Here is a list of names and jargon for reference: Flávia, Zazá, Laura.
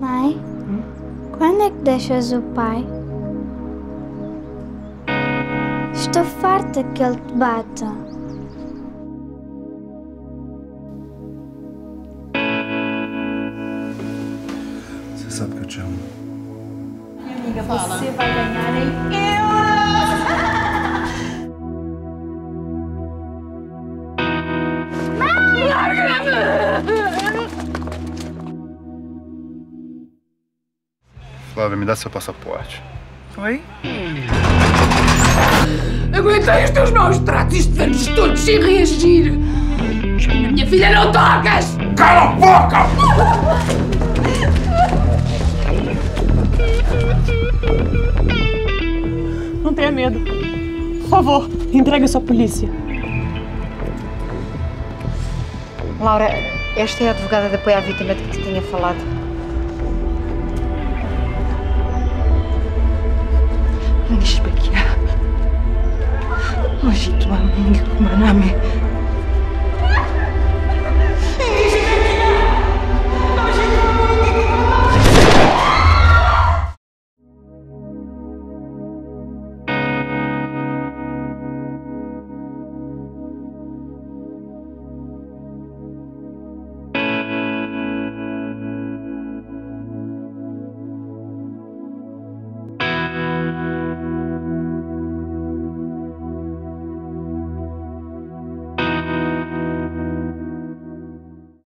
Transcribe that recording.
Mãe, quando é que deixas o pai? Estou farta que ele te bata. Você sabe que eu te amo. Minha amiga, você vai ganhar em euros! Flávia, me dá seu passaporte. Oi? Aguentei os teus maus tratos de anos todos sem reagir. Na minha filha não tocas! Cala a boca! Não tenha medo. Por favor, entregue a sua polícia. Laura, esta é a advogada de apoio à vítima de que te tinha falado. Nisbakia. Hoje tua amiga, meu nome.